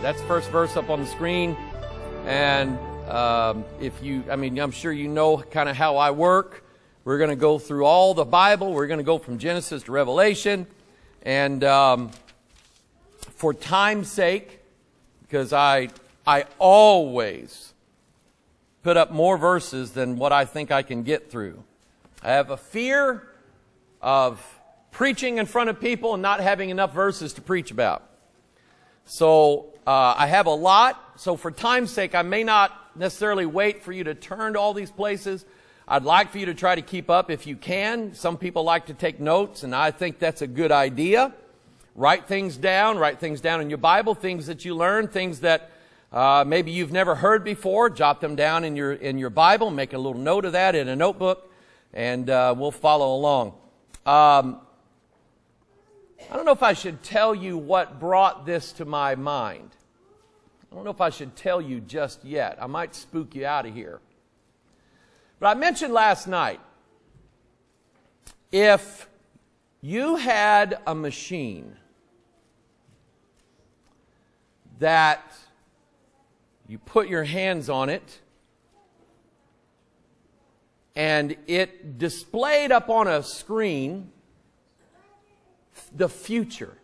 That's the first verse up on the screen. And if you, I mean, I'm sure you know kind of how I work. We're going to go through all the Bible. We're going to go from Genesis to Revelation. And for time's sake, because I always put up more verses than what I think I can get through. I have a fear of preaching in front of people and not having enough verses to preach about. So I have a lot. So for time's sake, I may not necessarily wait for you to turn to all these places. I'd like for you to try to keep up if you can. Some people like to take notes, and I think that's a good idea. Write things down in your Bible, things that you learn, things that maybe you've never heard before. Jot them down in your Bible, make a little note of that in a notebook, and we'll follow along. I don't know if I should tell you what brought this to my mind. I don't know if I should tell you just yet. I might spook you out of here. But I mentioned last night, if you had a machine that you put your hands on it and it displayed up on a screen the future.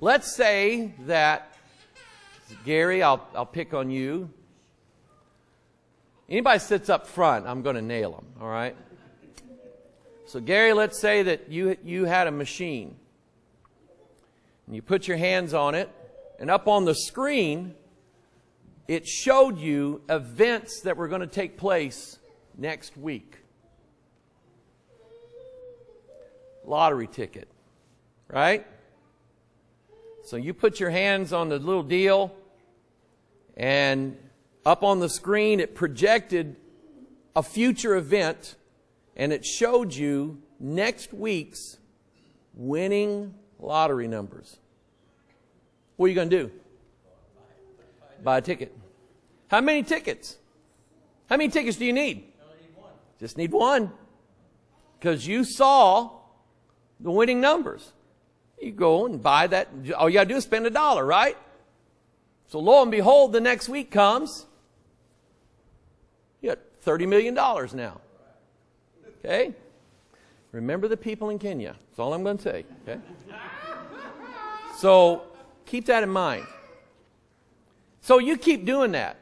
Let's say that, Gary, I'll pick on you. Anybody sits up front, I'm going to nail them, all right? So, Gary, let's say that you had a machine. And you put your hands on it, and up on the screen, it showed you events that were going to take place next week. Lottery ticket, right? So you put your hands on the little deal, and up on the screen, it projected a future event, and it showed you next week's winning lottery numbers. What are you going to do? Buy a ticket. How many tickets? How many tickets do you need? Just need one. Because you saw the winning numbers. You go and buy that. All you got to do is spend $1, right? So lo and behold, the next week comes. You got $30 million now. Okay? Remember the people in Kenya. That's all I'm going to say. Okay? So keep that in mind. So you keep doing that.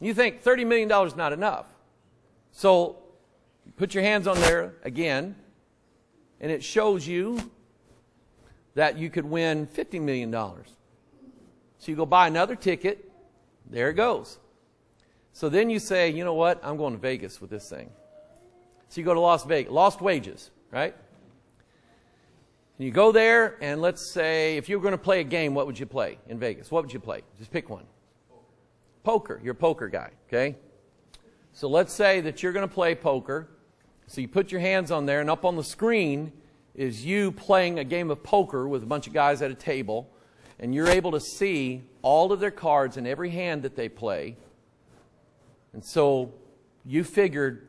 You think $30 million is not enough. So you put your hands on there again, and it shows you that you could win $50 million. So you go buy another ticket. There it goes. So then you say, you know what? I'm going to Vegas with this thing. So you go to Las Vegas. Lost wages, right? And you go there, and let's say, if you were going to play a game, what would you play in Vegas? What would you play? Just pick one. Poker. You're a poker guy, okay? So let's say that you're going to play poker. So you put your hands on there, and up on the screen is you playing a game of poker with a bunch of guys at a table. And you're able to see all of their cards in every hand that they play. And so you figured,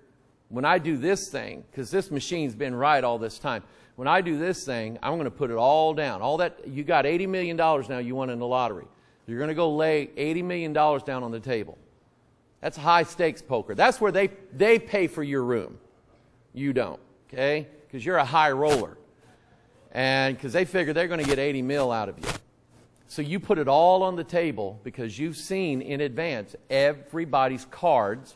when I do this thing, because this machine's been right all this time, when I do this thing, I'm going to put it all down. All that, you got $80 million now you won in the lottery. You're going to go lay $80 million down on the table. That's high stakes poker. That's where they pay for your room. You don't, okay? Because you're a high roller. And because they figure they're going to get 80 mil out of you. So you put it all on the table because you've seen in advance everybody's cards.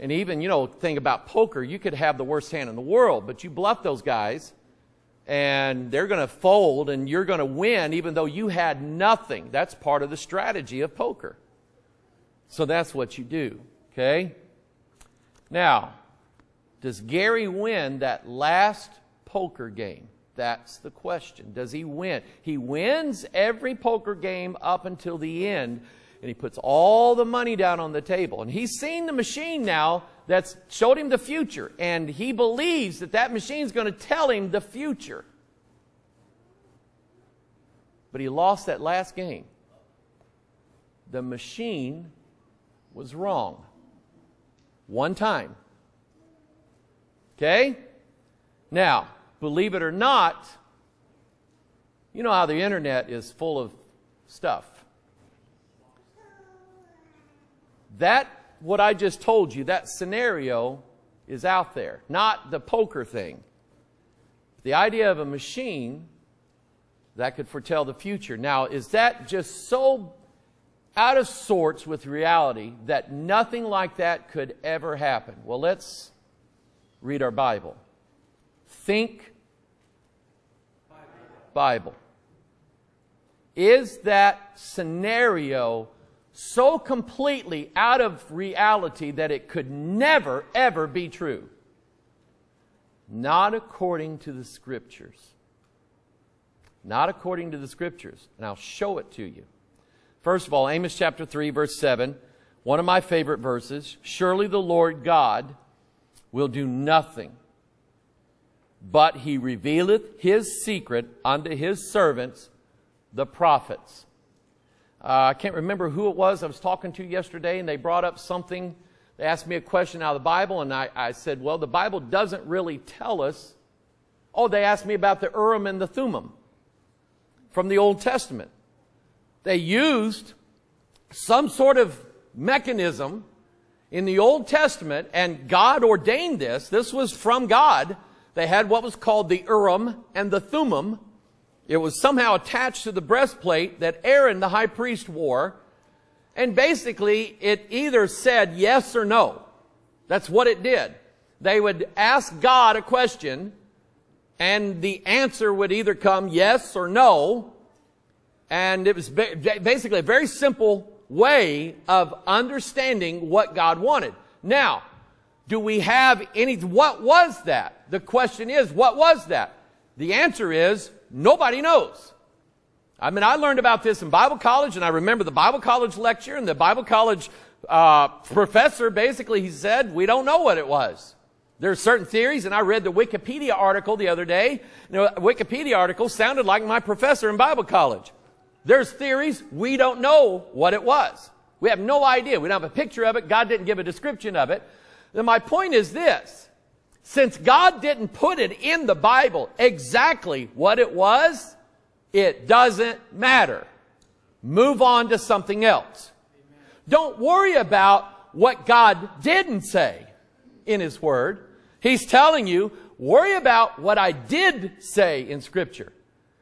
And even, you know, thing about poker, you could have the worst hand in the world, but you bluff those guys and they're going to fold and you're going to win even though you had nothing. That's part of the strategy of poker. So that's what you do, okay? Now, does Gary win that last poker game? That's the question. Does he win? He wins every poker game up until the end, and he puts all the money down on the table. And he's seen the machine now that's showed him the future, and he believes that that machine's going to tell him the future. But he lost that last game. The machine was wrong. One time. Okay? Now, believe it or not, you know how the internet is full of stuff. That, what I just told you, that scenario is out there, not the poker thing. The idea of a machine that could foretell the future. Now, is that just so out of sorts with reality that nothing like that could ever happen? Well, let's read our Bible. Think Bible. Is that scenario so completely out of reality that it could never, ever be true? Not according to the Scriptures. Not according to the Scriptures. And I'll show it to you. First of all, Amos chapter 3, verse 7, one of my favorite verses. Surely the Lord God will do nothing, but he revealeth his secret unto his servants, the prophets. I can't remember who it was I was talking to yesterday, and they brought up something. They asked me a question out of the Bible, and I said, well, the Bible doesn't really tell us. Oh, they asked me about the Urim and the Thummim from the Old Testament. They used some sort of mechanism in the Old Testament, and God ordained this. This was from God. They had what was called the Urim and the Thummim. It was somehow attached to the breastplate that Aaron, the high priest, wore. And basically, it either said yes or no. That's what it did. They would ask God a question, and the answer would either come yes or no. And it was basically a very simple way of understanding what God wanted. Now, do we have any... what was that? The question is, what was that? The answer is, nobody knows. I mean, I learned about this in Bible college, and I remember the Bible college lecture, and the Bible college professor, basically, he said, we don't know what it was. There are certain theories, and I read the Wikipedia article the other day. You know, Wikipedia article sounded like my professor in Bible college. There's theories, we don't know what it was. We have no idea. We don't have a picture of it. God didn't give a description of it. Then my point is this. Since God didn't put it in the Bible exactly what it was, it doesn't matter. Move on to something else. Amen. Don't worry about what God didn't say in His Word. He's telling you, worry about what I did say in Scripture.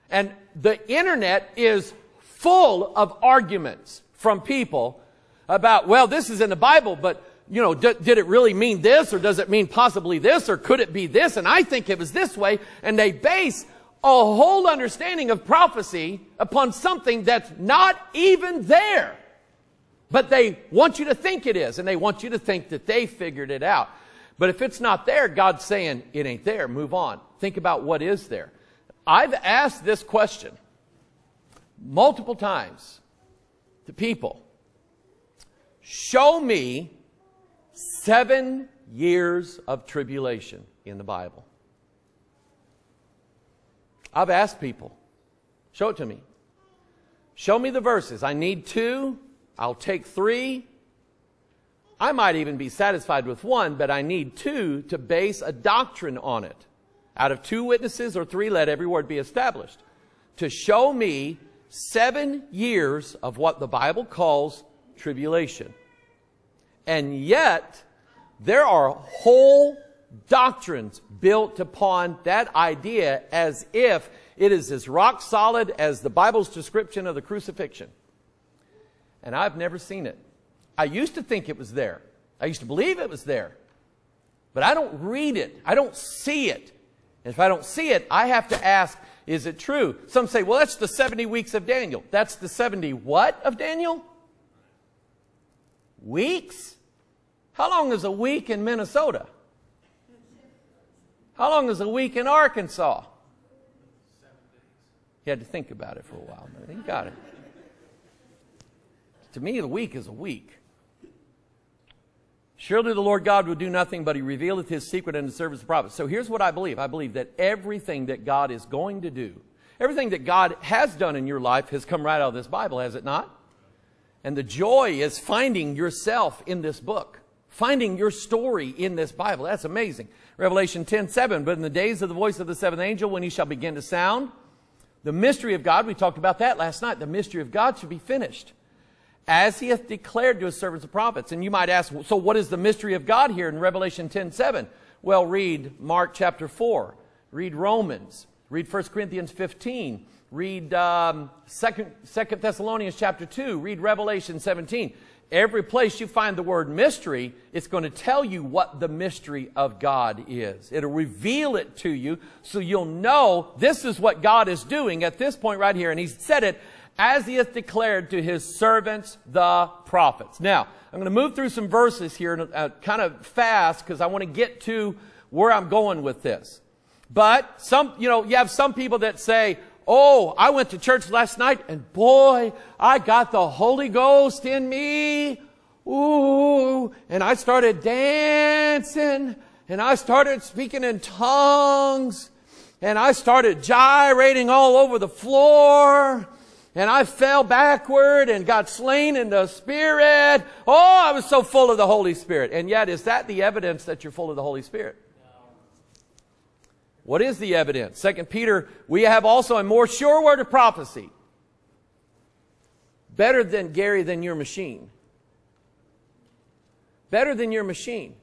And the internet is full of arguments from people about, well, this is in the Bible, but you know, did it really mean this, or does it mean possibly this, or could it be this? And I think it was this way. And they base a whole understanding of prophecy upon something that's not even there. But they want you to think it is, and they want you to think that they figured it out. But if it's not there, God's saying, it ain't there. Move on. Think about what is there. I've asked this question multiple times to people. Show me 7 years of tribulation in the Bible. I've asked people, show it to me. Show me the verses. I need 2. I'll take 3. I might even be satisfied with 1, but I need 2 to base a doctrine on it. Out of 2 witnesses or 3, let every word be established. To show me 7 years of what the Bible calls tribulation. And yet, there are whole doctrines built upon that idea as if it is as rock solid as the Bible's description of the crucifixion. And I've never seen it. I used to think it was there. I used to believe it was there. But I don't read it. I don't see it. And if I don't see it, I have to ask, is it true? Some say, well, that's the 70 weeks of Daniel. That's the 70 what of Daniel? Weeks? How long is a week in Minnesota? How long is a week in Arkansas? 7 days. You had to think about it for a while, but you got it. To me, a week is a week. Surely the Lord God will do nothing, but He revealeth His secret unto His servants the prophets. So here's what I believe. I believe that everything that God is going to do, everything that God has done in your life has come right out of this Bible, has it not? And the joy is finding yourself in this book, finding your story in this Bible. That's amazing. Revelation 10:7, but in the days of the voice of the seventh angel, when he shall begin to sound, The mystery of God, we talked about that last night. The mystery of God should be finished, as he hath declared to his servants the prophets. And you might ask, so what is the mystery of God here in Revelation 10:7? Well, read Mark chapter 4. Read Romans. Read 1 Corinthians 15. Read 2 Thessalonians chapter 2. Read Revelation 17. Every place you find the word mystery, it's going to tell you what the mystery of God is. It'll reveal it to you so you'll know this is what God is doing at this point right here. And he said it as he hath declared to his servants, the prophets. Now, I'm going to move through some verses here kind of fast because I want to get to where I'm going with this. But some, you know, you have some people that say, oh, I went to church last night and boy, I got the Holy Ghost in me. Ooh, and I started dancing and I started speaking in tongues and I started gyrating all over the floor and I fell backward and got slain in the Spirit. Oh, I was so full of the Holy Spirit. And yet, is that the evidence that you're full of the Holy Spirit? What is the evidence? 2 Peter, we have also a more sure word of prophecy. Better than, Gary, than your machine. Better than your machine.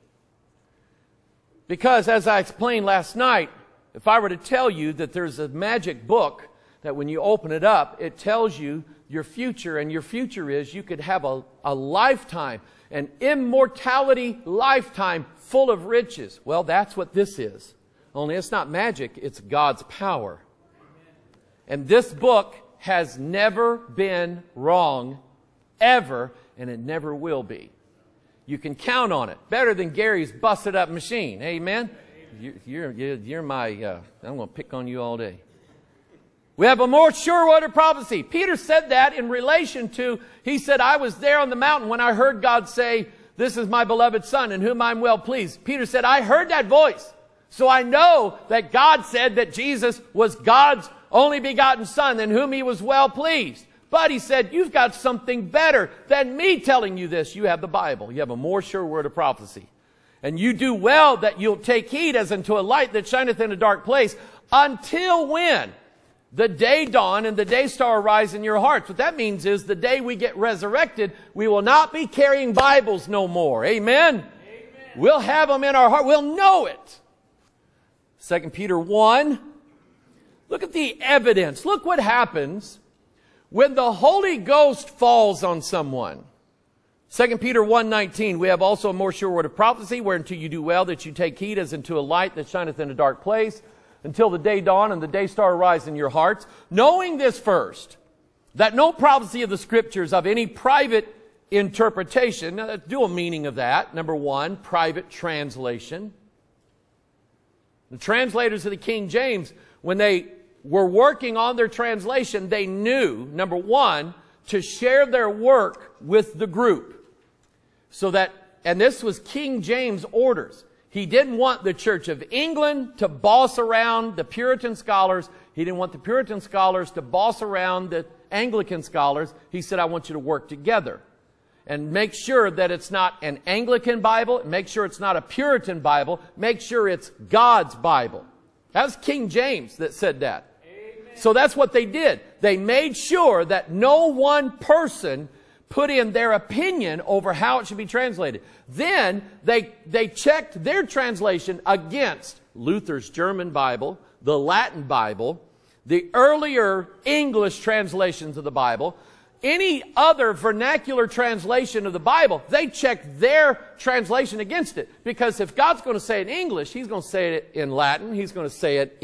Because as I explained last night, if I were to tell you that there's a magic book that when you open it up, it tells you your future, and your future is you could have a lifetime, an immortality lifetime full of riches. Well, that's what this is. Only it's not magic, it's God's power. And this book has never been wrong, ever, and it never will be. You can count on it. Better than Gary's busted up machine. Amen? You're my, I'm going to pick on you all day. We have a more sure word of prophecy. Peter said that in relation to, he said, I was there on the mountain when I heard God say, this is my beloved son in whom I'm well pleased. Peter said, I heard that voice. So I know that God said that Jesus was God's only begotten son in whom he was well pleased. But he said, you've got something better than me telling you this. You have the Bible. You have a more sure word of prophecy. And you do well that you'll take heed as unto a light that shineth in a dark place. Until when? The day dawn and the day star arise in your hearts. What that means is the day we get resurrected, we will not be carrying Bibles no more. Amen? Amen. We'll have them in our heart. We'll know it. 2 Peter 1, look at the evidence. Look what happens when the Holy Ghost falls on someone. 2 Peter 1:19, we have also a more sure word of prophecy, whereunto you do well that you take heed as unto a light that shineth in a dark place, until the day dawn and the day star arise in your hearts. Knowing this first, that no prophecy of the Scriptures of any private interpretation, now that's dual meaning of that, number one, private translation. The translators of the King James, when they were working on their translation, they knew, number one, to share their work with the group. So that, and this was King James' orders. He didn't want the Church of England to boss around the Puritan scholars. He didn't want the Puritan scholars to boss around the Anglican scholars. He said, I want you to work together. And make sure that it's not an Anglican Bible. Make sure it's not a Puritan Bible. Make sure it's God's Bible. That was King James that said that. Amen. So that's what they did. They made sure that no one person put in their opinion over how it should be translated. Then they checked their translation against Luther's German Bible, the Latin Bible, the earlier English translations of the Bible, any other vernacular translation of the Bible. They check their translation against it. Because if God's going to say it in English, he's going to say it in Latin. He's going to say it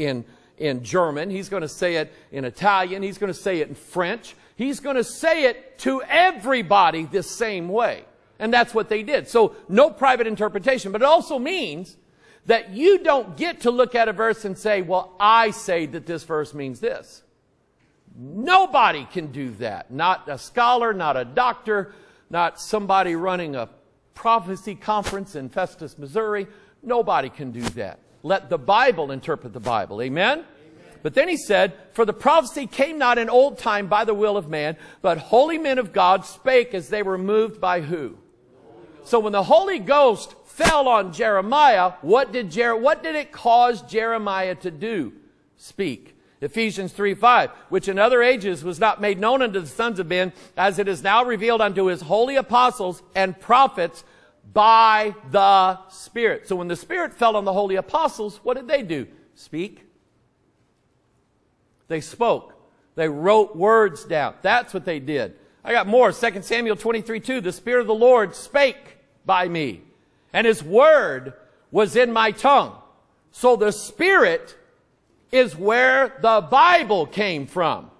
in German. He's going to say it in Italian. He's going to say it in French. He's going to say it to everybody the same way. And that's what they did. So no private interpretation. But it also means that you don't get to look at a verse and say, well, I say that this verse means this. Nobody can do that. Not a scholar, not a doctor, not somebody running a prophecy conference in Festus, Missouri. Nobody can do that. Let the Bible interpret the Bible. Amen? Amen. But then he said, for the prophecy came not in old time by the will of man, but holy men of God spake as they were moved by who? So when the Holy Ghost fell on Jeremiah, what did it cause Jeremiah to do? Speak. Ephesians 3:5, which in other ages was not made known unto the sons of men, as it is now revealed unto his holy apostles and prophets by the Spirit. So when the Spirit fell on the holy apostles, what did they do? Speak. They spoke. They wrote words down. That's what they did. I got more. 2 Samuel 23:2, the Spirit of the Lord spake by me, and his word was in my tongue. So the Spirit is where the Bible came from.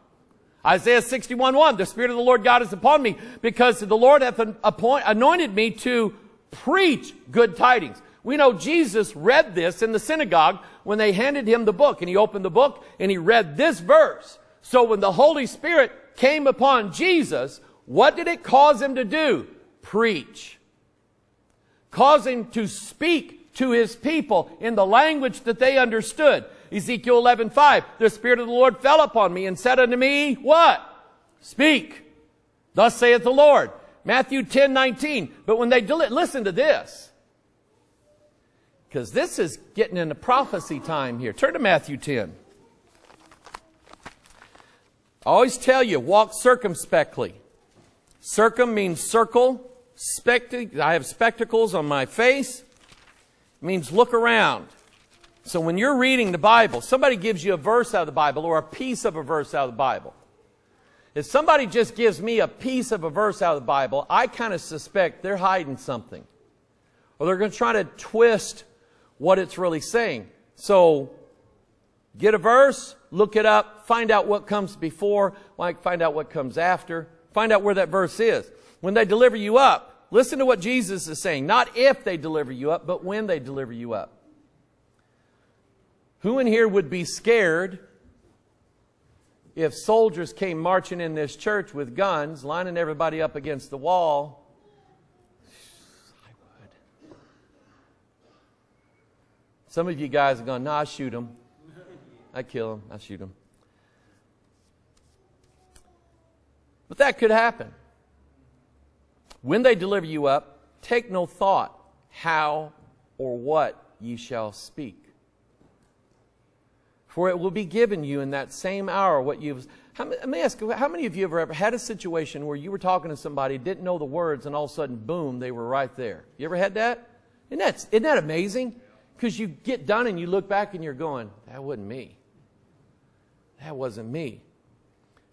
Isaiah 61:1, the Spirit of the Lord God is upon me, because the Lord hath anointed me to preach good tidings. We know Jesus read this in the synagogue when they handed him the book, and he opened the book and he read this verse. So when the Holy Spirit came upon Jesus, what did it cause him to do? Preach. Cause him to speak to his people in the language that they understood. Ezekiel 11:5, the Spirit of the Lord fell upon me and said unto me, what? Speak. Thus saith the Lord. Matthew 10:19. But when they listen to this, because this is getting into prophecy time here. Turn to Matthew 10. I always tell you, walk circumspectly. Circum means circle. I have spectacles on my face. It means look around. So when you're reading the Bible, somebody gives you a verse out of the Bible or a piece of a verse out of the Bible. If somebody just gives me a piece of a verse out of the Bible, I kind of suspect they're hiding something. Or they're going to try to twist what it's really saying. So get a verse, look it up, find out what comes before, find out what comes after, find out where that verse is. When they deliver you up, listen to what Jesus is saying. Not if they deliver you up, but when they deliver you up. Who in here would be scared if soldiers came marching in this church with guns, lining everybody up against the wall? I would. Some of you guys are going, nah, I shoot them. I kill them. I shoot them. But that could happen. When they deliver you up, take no thought how or what ye shall speak. For it will be given you in that same hour what you've... Let me ask, how many of you have ever had a situation where you were talking to somebody, didn't know the words, and all of a sudden, boom, they were right there? You ever had that? Isn't that amazing? Because you get done and you look back and you're going, that wasn't me. That wasn't me.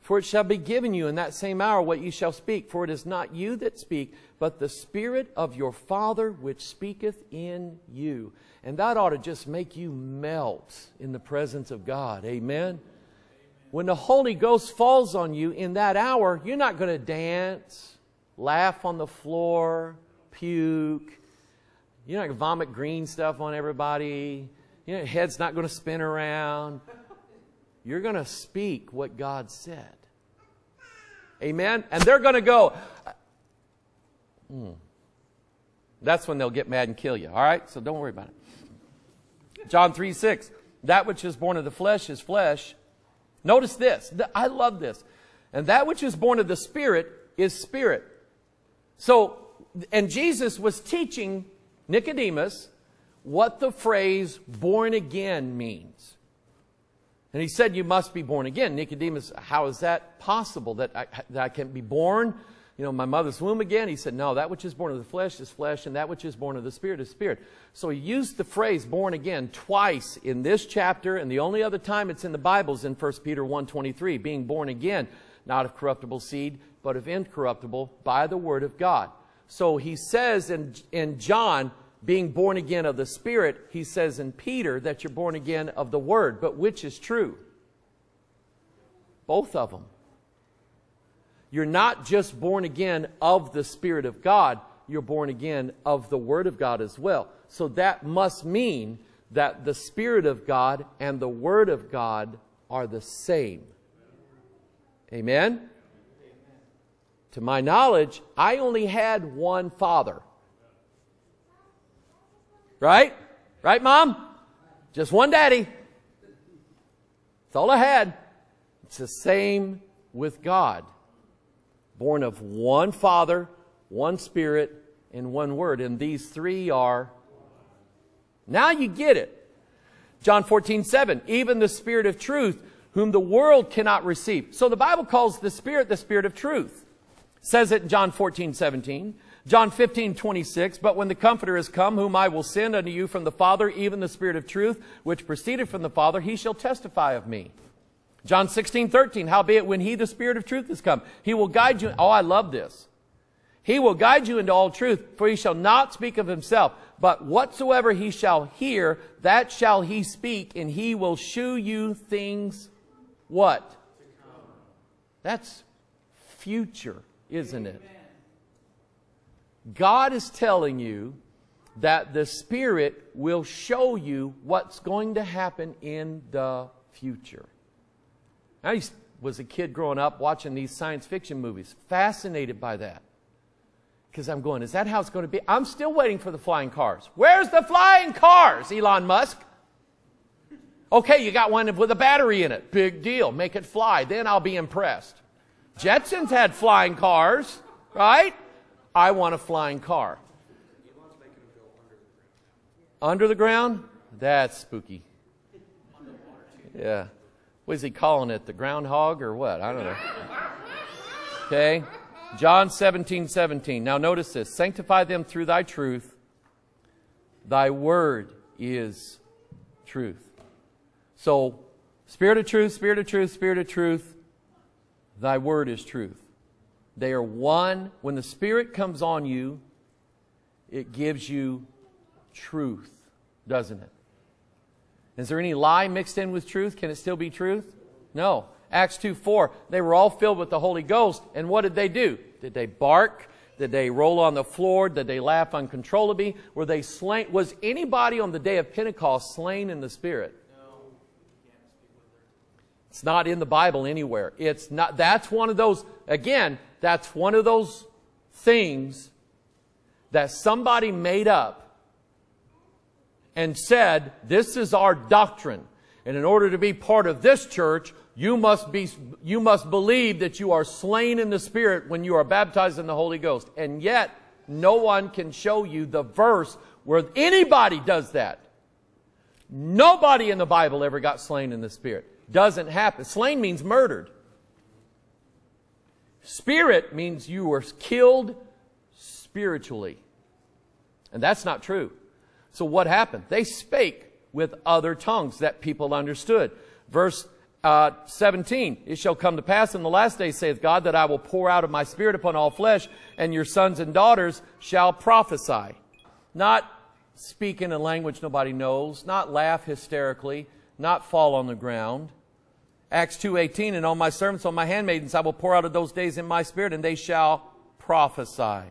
For it shall be given you in that same hour what you shall speak. For it is not you that speak, but the Spirit of your Father which speaketh in you. And that ought to just make you melt in the presence of God. Amen? When the Holy Ghost falls on you in that hour, you're not going to dance, laugh on the floor, puke. You're not going to vomit green stuff on everybody. Your head's not going to spin around. You're going to speak what God said. Amen? And they're going to go... That's when they'll get mad and kill you. All right? So don't worry about it. John 3:6, that which is born of the flesh is flesh. Notice this. I love this. And that which is born of the Spirit is spirit. So, and Jesus was teaching Nicodemus what the phrase born again means. And he said, you must be born again. Nicodemus, how is that possible that I can be born, my mother's womb again? He said, no, that which is born of the flesh is flesh, and that which is born of the Spirit is spirit. So he used the phrase born again twice in this chapter, and the only other time it's in the Bible is in 1 Peter 1:23, being born again, not of corruptible seed, but of incorruptible, by the word of God. So he says in John, being born again of the Spirit, he says in Peter that you're born again of the word. But which is true? Both of them. You're not just born again of the Spirit of God. You're born again of the Word of God as well. So that must mean that the Spirit of God and the Word of God are the same. Amen? Amen. To my knowledge, I only had one father. Right? Right, Mom? Just one daddy. That's all I had. It's the same with God. Born of one Father, one Spirit, and one Word. And these three are... Now you get it. John 14:7. Even the Spirit of truth, whom the world cannot receive. So the Bible calls the Spirit of truth. It says it in John 14:17. John 15:26, but when the Comforter is come, whom I will send unto you from the Father, even the Spirit of truth, which proceeded from the Father, he shall testify of me. John 16:13, howbeit when he, the Spirit of truth, is come, he will guide you. Oh, I love this. He will guide you into all truth, for he shall not speak of himself, but whatsoever he shall hear, that shall he speak, and he will shew you things, what? That's future, isn't it? God is telling you that the Spirit will show you what's going to happen in the future. I was a kid growing up watching these science fiction movies, fascinated by that. Because I'm going, is that how it's going to be? I'm still waiting for the flying cars. Where's the flying cars, Elon Musk? Okay, you got one with a battery in it. Big deal. Make it fly. Then I'll be impressed. Jetsons had flying cars, right? I want a flying car. Under the ground? That's spooky. Yeah. What is he calling it? The groundhog or what? I don't know. Okay. John 17:17. Now notice this. Sanctify them through thy truth. Thy word is truth. So, Spirit of truth, Spirit of truth, Spirit of truth. Thy word is truth. They are one. When the Spirit comes on you, it gives you truth, doesn't it? Is there any lie mixed in with truth? Can it still be truth? No. Acts 2:4, they were all filled with the Holy Ghost. And what did they do? Did they bark? Did they roll on the floor? Did they laugh uncontrollably? Were they slain? Was anybody on the day of Pentecost slain in the Spirit? No. It's not in the Bible anywhere. It's not. That's one of those, again, that's one of those things that somebody made up and said, this is our doctrine. And in order to be part of this church, you must believe that you are slain in the Spirit when you are baptized in the Holy Ghost. And yet, no one can show you the verse where anybody does that. Nobody in the Bible ever got slain in the Spirit. Doesn't happen. Slain means murdered. Spirit means you were killed spiritually. And that's not true. So what happened? They spake with other tongues that people understood. Verse 17, it shall come to pass in the last days, saith God, that I will pour out of my Spirit upon all flesh, and your sons and daughters shall prophesy. Not speak in a language nobody knows, not laugh hysterically, not fall on the ground. Acts 2:18, and on my servants, on my handmaidens, I will pour out of those days in my Spirit, and they shall prophesy.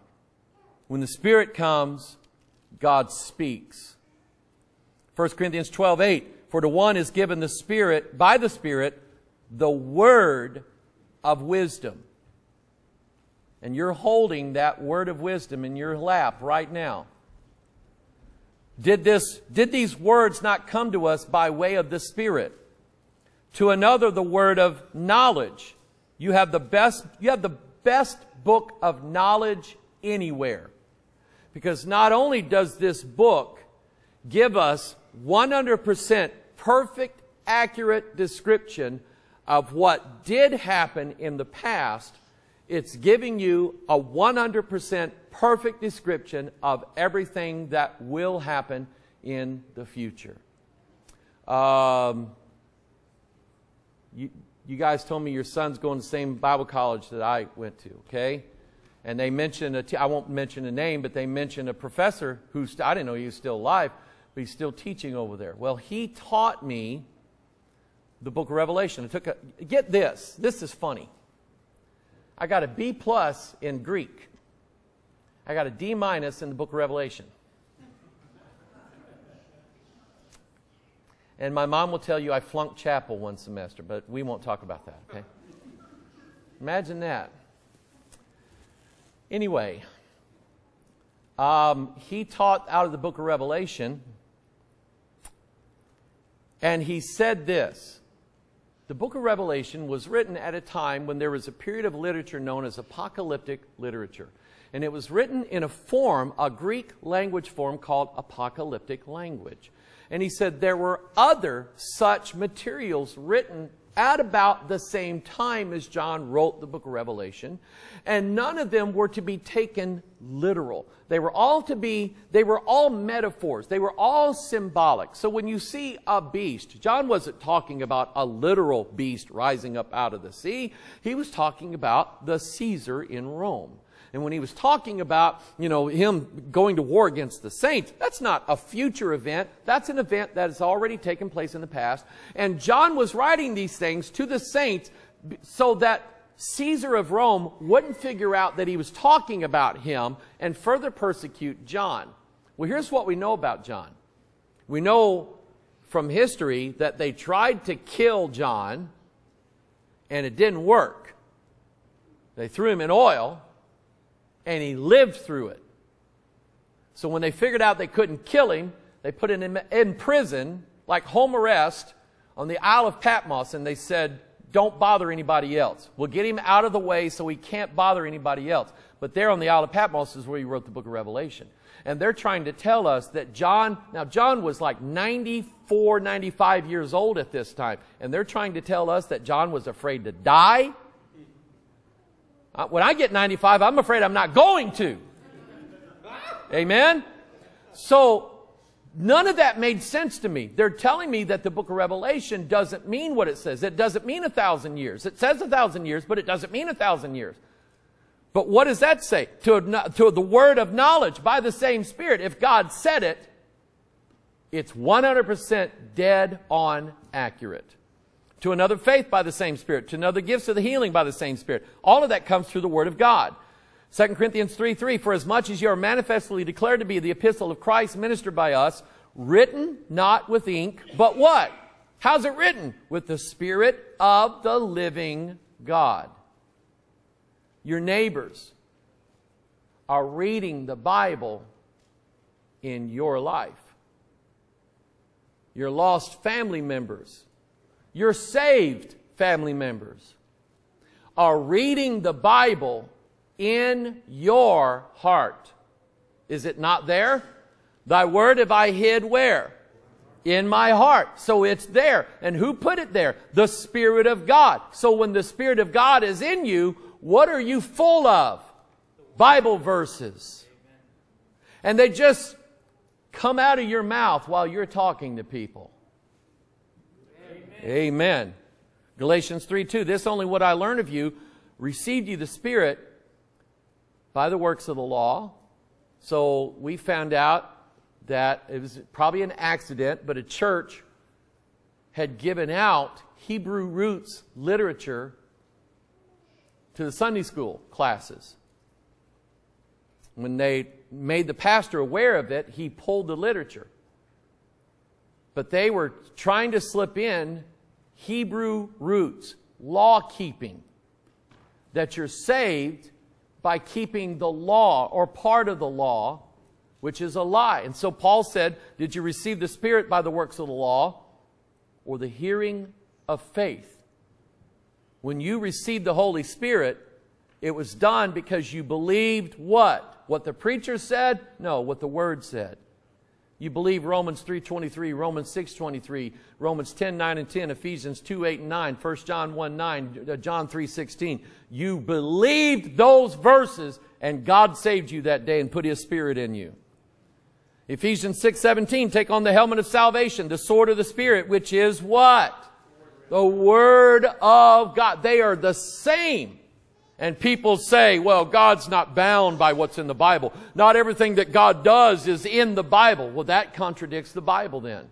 When the Spirit comes, God speaks. 1 Corinthians 12:8, for to one is given the Spirit, by the Spirit, the word of wisdom. And you're holding that word of wisdom in your lap right now. Did these words not come to us by way of the Spirit? To another, the word of knowledge. You have the best book of knowledge anywhere. Because not only does this book give us 100% perfect, accurate description of what did happen in the past, it's giving you a 100% perfect description of everything that will happen in the future. You guys told me your son's going to the same Bible college that I went to, okay? And they mentioned, I won't mention a name, but they mentioned a professor who, I didn't know he was still alive, but he's still teaching over there. Well, he taught me the book of Revelation. I took a, get this, this is funny. I got a B+ in Greek. I got a D- in the book of Revelation. And my mom will tell you I flunked chapel one semester, but we won't talk about that, okay? Imagine that. Anyway, he taught out of the book of Revelation, and he said this. The book of Revelation was written at a time when there was a period of literature known as apocalyptic literature. And it was written in a form, a Greek language form called apocalyptic language. And he said there were other such materials written at about the same time as John wrote the book of Revelation, and none of them were to be taken literal. They were all metaphors. They were all symbolic. So when you see a beast, John wasn't talking about a literal beast rising up out of the sea. He was talking about the Caesar in Rome. And when he was talking about, you know, him going to war against the saints, that's not a future event. That's an event that has already taken place in the past. And John was writing these things to the saints so that Caesar of Rome wouldn't figure out that he was talking about him and further persecute John. Well, here's what we know about John. We know from history that they tried to kill John, and it didn't work. They threw him in oil, and he lived through it. So when they figured out they couldn't kill him, they put him in prison, like home arrest, on the Isle of Patmos, and they said, don't bother anybody else. We'll get him out of the way so he can't bother anybody else. But there on the Isle of Patmos is where he wrote the book of Revelation. And they're trying to tell us that John, now John was like 94, 95 years old at this time, and they're trying to tell us that John was afraid to die. When I get 95, I'm afraid I'm not going to. Amen? So, none of that made sense to me. They're telling me that the book of Revelation doesn't mean what it says. It doesn't mean 1,000 years. It says 1,000 years, but it doesn't mean 1,000 years. But what does that say? To the word of knowledge by the same Spirit. If God said it, it's 100% dead on accurate. To another faith by the same Spirit, to another gifts of the healing by the same Spirit. All of that comes through the Word of God. 2 Corinthians 3:3, for as much as you are manifestly declared to be the epistle of Christ ministered by us, written not with ink, but what? How's it written? With the Spirit of the living God. Your neighbors are reading the Bible in your life. Your lost family members, your saved family members are reading the Bible in your heart. Is it not there? Thy word have I hid where? In my heart. So it's there. And who put it there? The Spirit of God. So when the Spirit of God is in you, what are you full of? Bible verses. And they just come out of your mouth while you're talking to people. Amen. Galatians 3:2, this only what I learned of you, received you the Spirit by the works of the law. So we found out that it was probably an accident, but a church had given out Hebrew roots literature to the Sunday school classes. When they made the pastor aware of it, he pulled the literature. But they were trying to slip in Hebrew roots, law keeping, that you're saved by keeping the law or part of the law, which is a lie. And so Paul said, did you receive the Spirit by the works of the law or the hearing of faith? When you received the Holy Spirit, it was done because you believed what? What the preacher said? No, what the Word said. You believe Romans 3:23, Romans 6:23, Romans 10:9 and 10, Ephesians 2:8 and 9, 1 John 1:9, John 3:16. You believed those verses, and God saved you that day and put His Spirit in you. Ephesians 6:17. Take on the helmet of salvation, the sword of the Spirit, which is what? The Word of God. They are the same. And people say, well, God's not bound by what's in the Bible. Not everything that God does is in the Bible. Well, that contradicts the Bible then.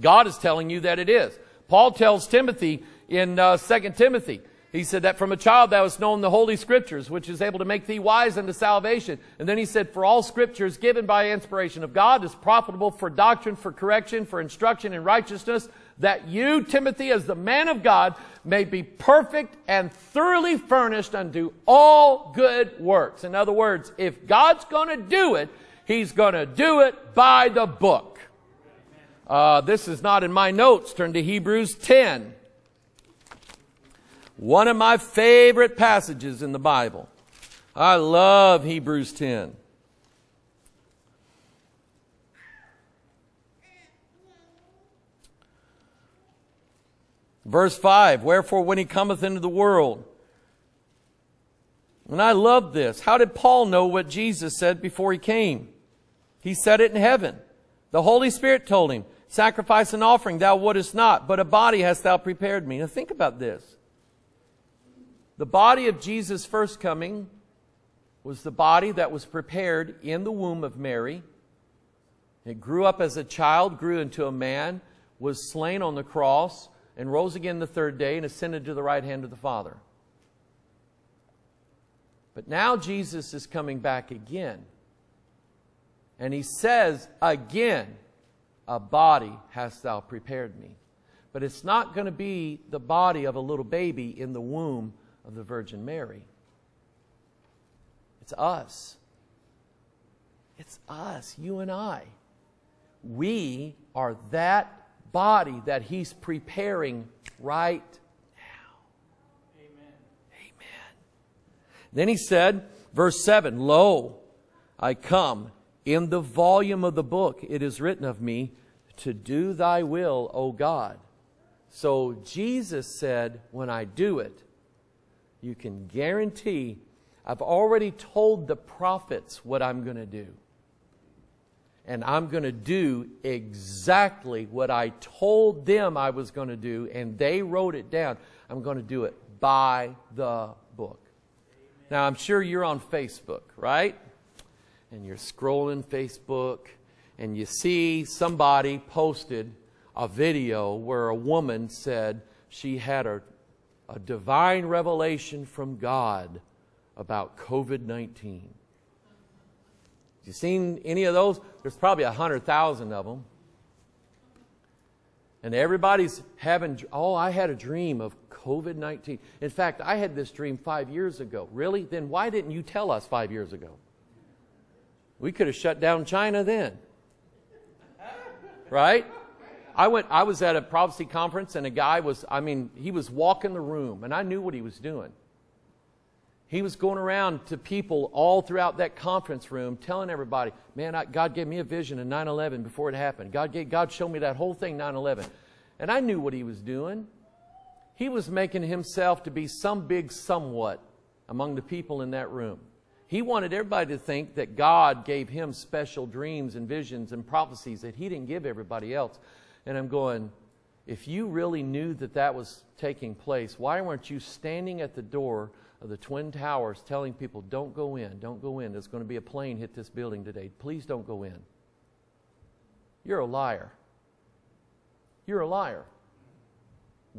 God is telling you that it is. Paul tells Timothy in 2 Timothy, he said that from a child thou hast known the Holy Scriptures, which is able to make thee wise unto salvation. And then he said, for all Scriptures given by inspiration of God is profitable for doctrine, for correction, for instruction in righteousness, that you, Timothy, as the man of God, may be perfect and thoroughly furnished unto all good works. In other words, if God's going to do it, He's going to do it by the book. This is not in my notes. Turn to Hebrews 10. One of my favorite passages in the Bible. I love Hebrews 10. Verse 5, wherefore when he cometh into the world. And I love this. How did Paul know what Jesus said before he came? He said it in heaven. The Holy Spirit told him, sacrifice and offering thou wouldest not, but a body hast thou prepared me. Now think about this. The body of Jesus' first coming was the body that was prepared in the womb of Mary. It grew up as a child, grew into a man, was slain on the cross, and rose again the third day and ascended to the right hand of the Father. But now Jesus is coming back again. And he says again, a body hast thou prepared me. But it's not going to be the body of a little baby in the womb of the Virgin Mary. It's us. It's us, you and I. We are that body that he's preparing right now. Amen. Amen. Then he said, verse 7, lo, I come. In the volume of the book it is written of me, to do thy will, O God. So Jesus said, when I do it, you can guarantee I've already told the prophets what I'm going to do. And I'm going to do exactly what I told them I was going to do, and they wrote it down. I'm going to do it by the book. Amen. Now, I'm sure you're on Facebook, right? And you're scrolling Facebook, and you see somebody posted a video where a woman said she had a divine revelation from God about COVID-19. You seen any of those? There's probably 100,000 of them. And everybody's having, oh, I had a dream of COVID-19. In fact, I had this dream 5 years ago. Really? Then why didn't you tell us 5 years ago? We could have shut down China then. Right? I was at a prophecy conference, and a guy was, I mean, he was walking the room, and I knew what he was doing. He was going around to people all throughout that conference room telling everybody, man, God gave me a vision in 9/11 before it happened. God showed me that whole thing 9/11. And I knew what he was doing. He was making himself to be some big somewhat among the people in that room. He wanted everybody to think that God gave him special dreams and visions and prophecies that he didn't give everybody else. And I'm going, if you really knew that that was taking place, why weren't you standing at the door of the Twin Towers telling people, don't go in, don't go in. There's going to be a plane hit this building today. Please don't go in. You're a liar. You're a liar.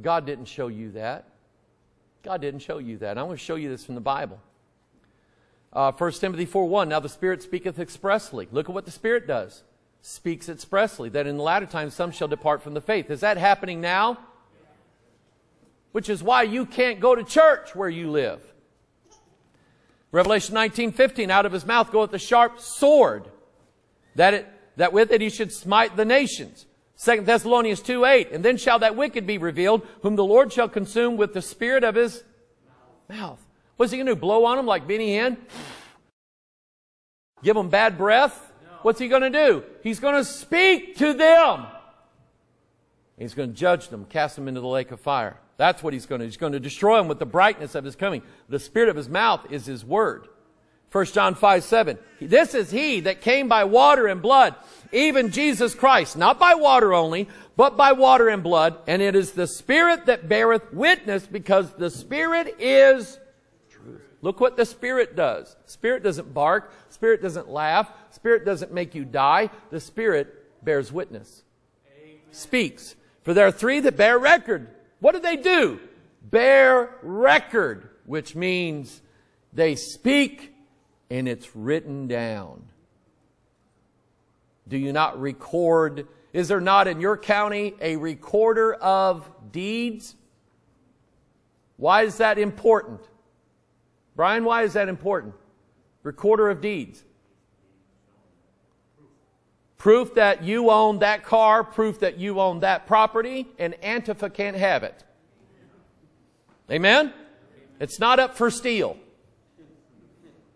God didn't show you that. God didn't show you that. I'm going to show you this from the Bible. 1 Timothy 4:1, now the Spirit speaketh expressly. Look at what the Spirit does. Speaks expressly, that in the latter time some shall depart from the faith. Is that happening now? Which is why you can't go to church where you live. Revelation 19:15, out of his mouth goeth the sharp sword, that with it he should smite the nations. 2 Thessalonians 2:8, and then shall that wicked be revealed, whom the Lord shall consume with the spirit of his mouth. What's he going to do, blow on them like Benny Hinn? Give them bad breath? No. What's he going to do? He's going to speak to them. He's going to judge them, cast them into the lake of fire. That's what he's going to do. He's going to destroy them with the brightness of his coming. The spirit of his mouth is his word. 1 John 5:7. This is he that came by water and blood, even Jesus Christ, not by water only, but by water and blood. And it is the Spirit that beareth witness, because the Spirit is truth. Look what the Spirit does. Spirit doesn't bark. Spirit doesn't laugh. Spirit doesn't make you die. The Spirit bears witness. Amen. Speaks. For there are three that bear record. What do? Bear record, which means they speak and it's written down. Do you not record? Is there not in your county a recorder of deeds? Why is that important? Brian, why is that important? Recorder of deeds. Proof that you own that car, proof that you own that property, and Antifa can't have it. Amen? Amen? It's not up for steal.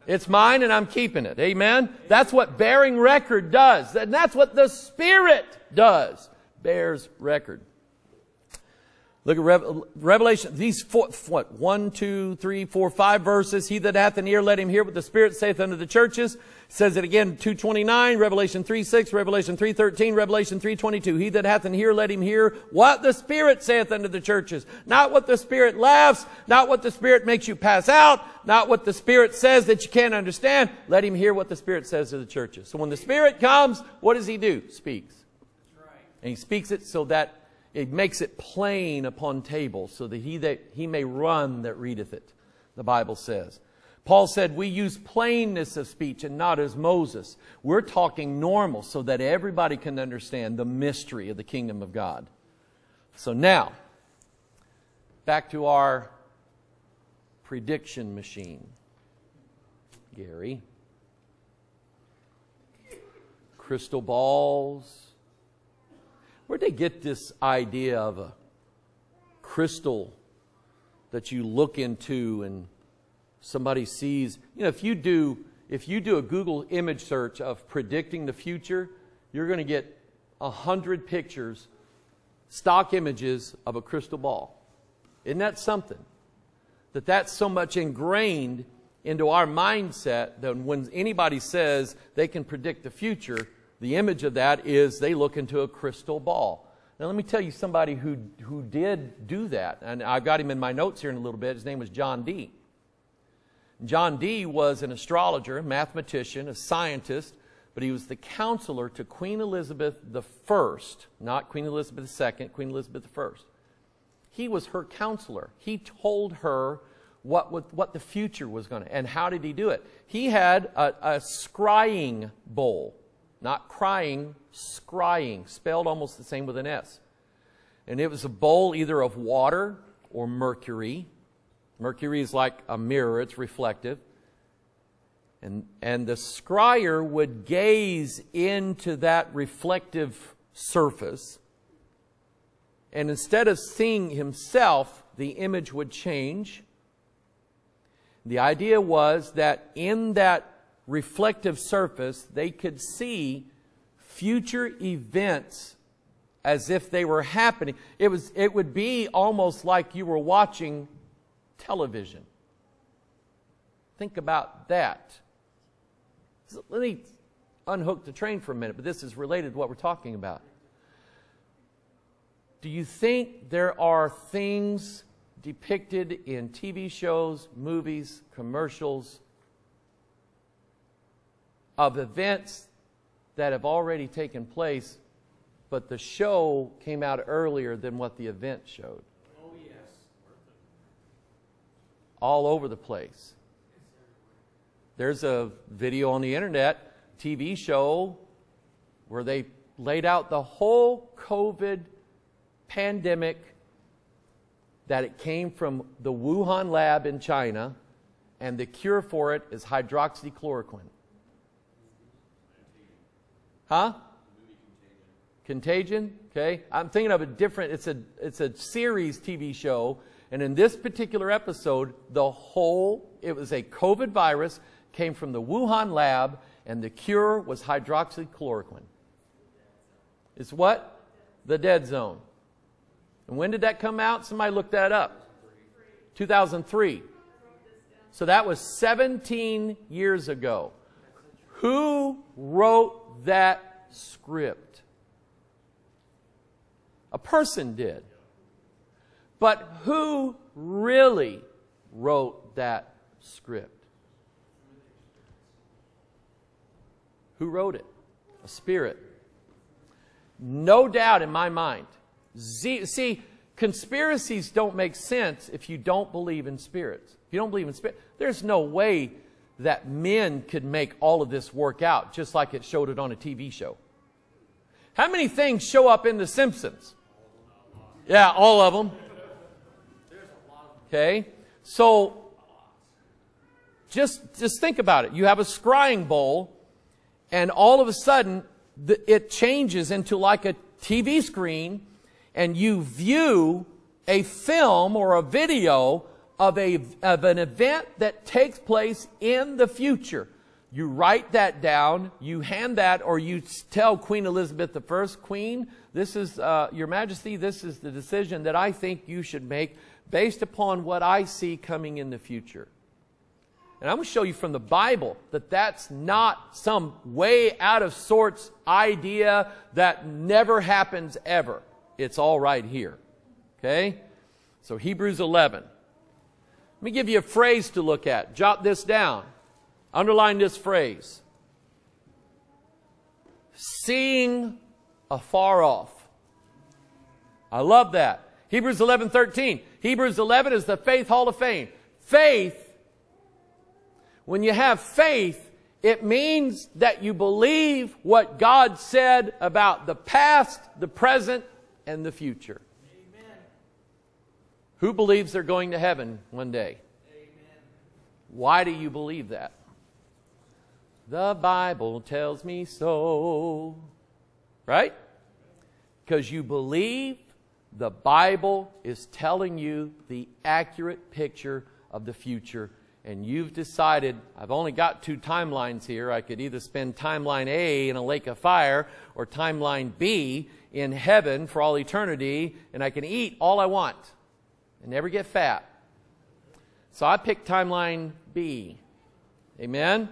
It's mine and I'm keeping it. Amen? Amen? That's what bearing record does. And that's what the Spirit does. Bears record. Look at Revelation, these four, what, 1, 2, 3, 4, 5 verses. He that hath an ear, let him hear what the Spirit saith unto the churches. Says it again, 2:29, Revelation 3:6, Revelation 3:13, Revelation 3:22. He that hath an ear, let him hear what the Spirit saith unto the churches. Not what the Spirit laughs, not what the Spirit makes you pass out, not what the Spirit says that you can't understand. Let him hear what the Spirit says to the churches. So when the Spirit comes, what does he do? Speaks. That's right. And he speaks it so that it makes it plain upon tables, so that he may run that readeth it, the Bible says. Paul said, we use plainness of speech and not as Moses. We're talking normal so that everybody can understand the mystery of the kingdom of God. So now, back to our prediction machine. Gary. Crystal balls. Where'd they get this idea of a crystal that you look into and somebody sees? You know, if you do a Google image search of predicting the future, you're going to get 100 pictures, stock images of a crystal ball. Isn't that something? That's so much ingrained into our mindset that when anybody says they can predict the future, the image of that is they look into a crystal ball. Now let me tell you somebody who did do that. And I've got him in my notes here in a little bit. His name was John Dee. John Dee was an astrologer, a mathematician, a scientist, but he was the counselor to Queen Elizabeth I, not Queen Elizabeth II, Queen Elizabeth I. He was her counselor. He told her what the future was going to, and how did he do it? He had a scrying bowl. Not crying, scrying, spelled almost the same with an S. And it was a bowl either of water or mercury. Mercury is like a mirror, it's reflective. And the scryer would gaze into that reflective surface. And instead of seeing himself, the image would change. The idea was that in that reflective surface, they could see future events as if they were happening. It would be almost like you were watching television. Think about that. So let me unhook the train for a minute, but this is related to what we're talking about. Do you think there are things depicted in TV shows, movies, commercials, of events that have already taken place, but the show came out earlier than what the event showed? Oh, yes. All over the place. There's a video on the internet, TV show, where they laid out the whole COVID pandemic, that it came from the Wuhan lab in China, and the cure for it is hydroxychloroquine. Huh? Contagion? Okay. I'm thinking of a different, it's a series TV show, and in this particular episode, it was a COVID virus, came from the Wuhan lab, and the cure was hydroxychloroquine. It's what? The dead zone. And when did that come out? Somebody looked that up. 2003. So that was 17 years ago. Who wrote that script? A person did. But who really wrote that script? Who wrote it? A spirit. No doubt in my mind. See, conspiracies don't make sense if you don't believe in spirits. If you don't believe in spirits, there's no way that men could make all of this work out just like it showed it on a TV show. How many things show up in The Simpsons? Yeah, all of them. Okay, so just think about it. You have a scrying bowl, and all of a sudden it changes into like a TV screen, and you view a film or a video of an event that takes place in the future. You write that down, you hand that, or you tell Queen Elizabeth I, Queen, this is, Your Majesty, this is the decision that I think you should make based upon what I see coming in the future. And I'm going to show you from the Bible that that's not some way out of sorts idea that never happens ever. It's all right here. Okay? So Hebrews 11. Let me give you a phrase to look at. Jot this down. Underline this phrase. Seeing afar off. I love that. Hebrews 11:13. Hebrews 11 is the Faith Hall of Fame. Faith. When you have faith, it means that you believe what God said about the past, the present, and the future. Amen. Who believes they're going to heaven one day? Amen. Why do you believe that? The Bible tells me so. Right? Because you believe the Bible is telling you the accurate picture of the future. And you've decided, I've only got two timelines here. I could either spend timeline A in a lake of fire or timeline B in heaven for all eternity, and I can eat all I want and never get fat. So I picked timeline B. Amen?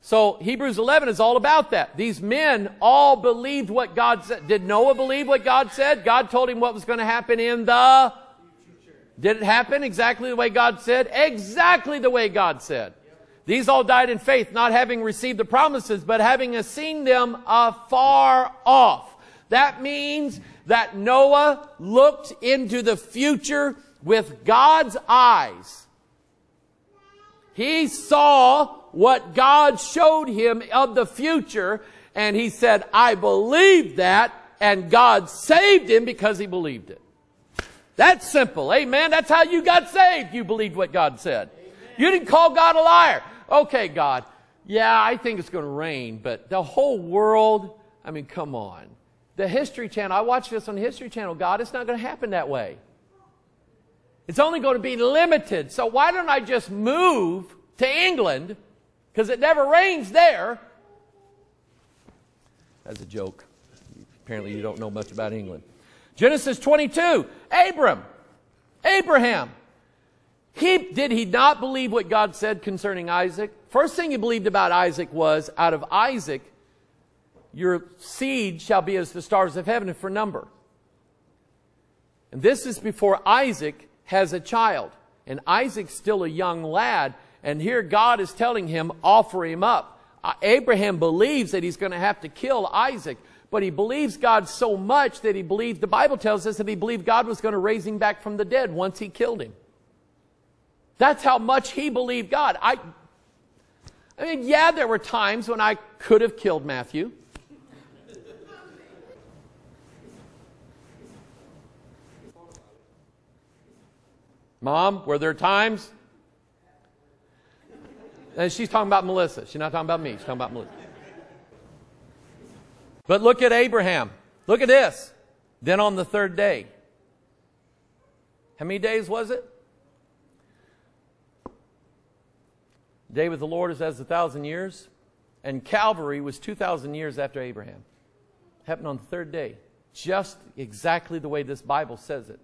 So Hebrews 11 is all about that. These men all believed what God said. Did Noah believe what God said? God told him what was going to happen in the... Did it happen exactly the way God said? Exactly the way God said. Yep. These all died in faith, not having received the promises, but having seen them afar off. That means that Noah looked into the future with God's eyes. He saw what God showed him of the future, and he said, I believe that, and God saved him because he believed it. That's simple. Amen. That's how you got saved. You believed what God said. Amen. You didn't call God a liar. Okay, God. Yeah, I think it's going to rain, but the whole world, I mean, come on. The History Channel, I watched this on the History Channel. God, it's not going to happen that way. It's only going to be limited. So why don't I just move to England? Because it never rains there. That's a joke. Apparently you don't know much about England. Genesis 22, Abraham, did he not believe what God said concerning Isaac? First thing he believed about Isaac was, out of Isaac, your seed shall be as the stars of heaven for number. And this is before Isaac has a child. And Isaac's still a young lad. And here God is telling him, offer him up. Abraham believes that he's going to have to kill Isaac. But he believes God so much that he believed, the Bible tells us that he believed God was going to raise him back from the dead once he killed him. That's how much he believed God. I mean, yeah, there were times when I could have killed Matthew. Mom, were there times? And she's talking about Melissa. She's not talking about me. She's talking about Melissa. But look at Abraham. Look at this. Then on the third day. How many days was it? The day with the Lord is as 1,000 years. And Calvary was 2,000 years after Abraham. Happened on the third day. Just exactly the way this Bible says it.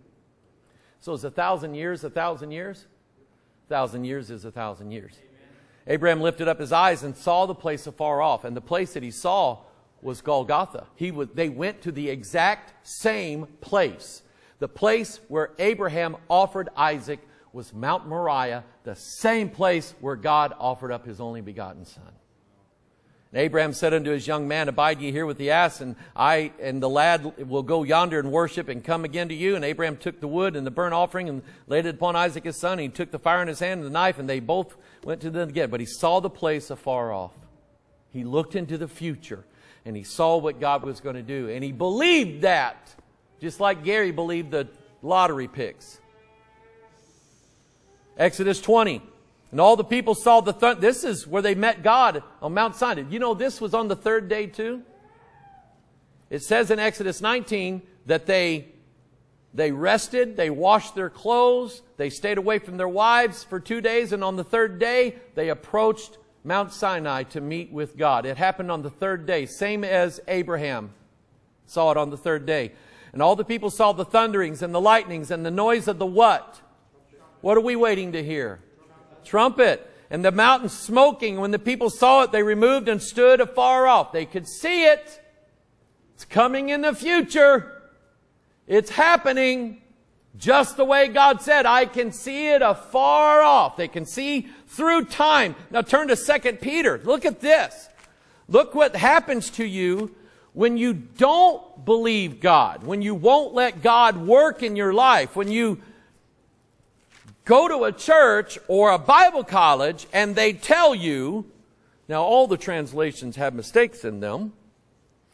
So is 1,000 years 1,000 years? 1,000 years is 1,000 years. Amen. Abraham lifted up his eyes and saw the place afar off. And the place that he saw was Golgotha. They went to the exact same place. The place where Abraham offered Isaac was Mount Moriah, the same place where God offered up his only begotten son. And Abraham said unto his young man, abide ye here with the ass, and I and the lad will go yonder and worship and come again to you. And Abraham took the wood and the burnt offering and laid it upon Isaac his son. And he took the fire in his hand and the knife, and they both went to them again. But he saw the place afar off. He looked into the future. And he saw what God was going to do. And he believed that. Just like Gary believed the lottery picks. Exodus 20. And all the people saw the thunder. This is where they met God on Mount Sinai. You know, this was on the third day too. It says in Exodus 19 that they rested. They washed their clothes. They stayed away from their wives for 2 days. And on the third day, they approached Mount Sinai to meet with God. It happened on the third day, same as Abraham saw it on the third day. And all the people saw the thunderings and the lightnings and the noise of the what? What are we waiting to hear? Trumpet. And the mountain smoking. When the people saw it, they removed and stood afar off. They could see it. It's coming in the future. It's happening just the way God said. I can see it afar off. They can see through time. Now turn to 2 Peter. Look at this. Look what happens to you when you don't believe God, when you won't let God work in your life, when you go to a church or a Bible college and they tell you, now all the translations have mistakes in them,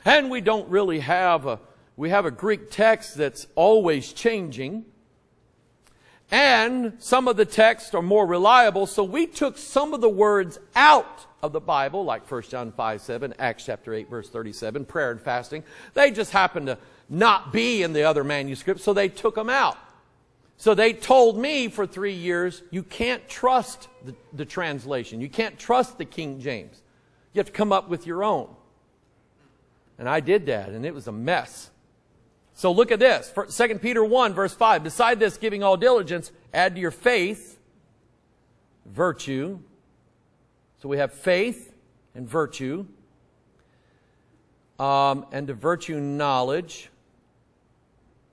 and we don't really have a, we have a Greek text that's always changing, and some of the texts are more reliable, so we took some of the words out of the Bible, like 1 John 5, 7, Acts chapter 8, verse 37, prayer and fasting. They just happened to not be in the other manuscripts, so they took them out. So they told me for 3 years, you can't trust the translation. You can't trust the King James. You have to come up with your own. And I did that, and it was a mess. So look at this. 2 Peter 1, verse 5. Beside this, giving all diligence, add to your faith, virtue. So we have faith and virtue, and to virtue knowledge.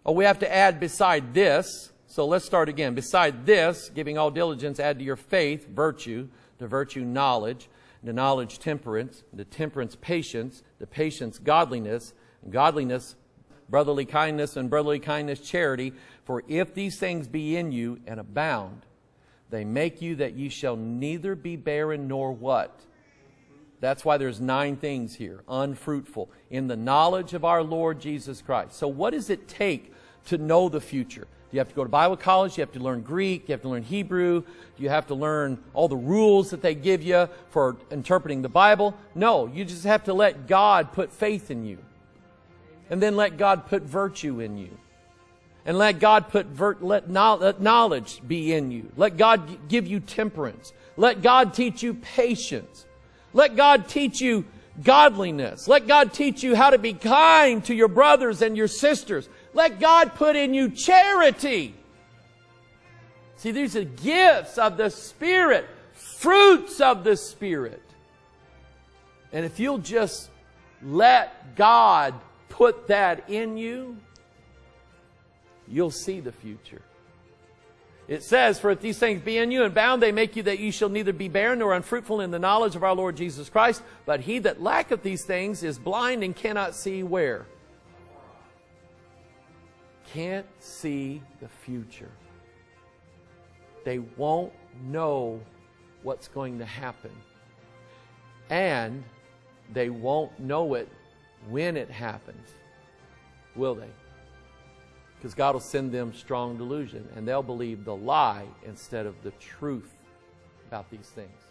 Oh, we have to add beside this. So let's start again. Beside this, giving all diligence, add to your faith, virtue, to virtue knowledge, and to knowledge temperance, and to temperance patience, to patience godliness, and godliness brotherly kindness, and brotherly kindness charity. For if these things be in you and abound, they make you that ye shall neither be barren nor what? That's why there's 9 things here. Unfruitful. In the knowledge of our Lord Jesus Christ. So what does it take to know the future? Do you have to go to Bible college? Do you have to learn Greek? Do you have to learn Hebrew? Do you have to learn all the rules that they give you for interpreting the Bible? No. You just have to let God put faith in you. And then let God put virtue in you. And let God put, let knowledge be in you. Let God give you temperance. Let God teach you patience. Let God teach you godliness. Let God teach you how to be kind to your brothers and your sisters. Let God put in you charity. See, these are gifts of the Spirit, fruits of the Spirit. And if you'll just let God put that in you, you'll see the future. It says, for if these things be in you and bound, they make you that you shall neither be barren nor unfruitful in the knowledge of our Lord Jesus Christ. But he that lacketh these things is blind and cannot see where? Can't see the future. They won't know what's going to happen. And they won't know it when it happens. Will they? Because God will send them strong delusion, and they'll believe the lie instead of the truth about these things.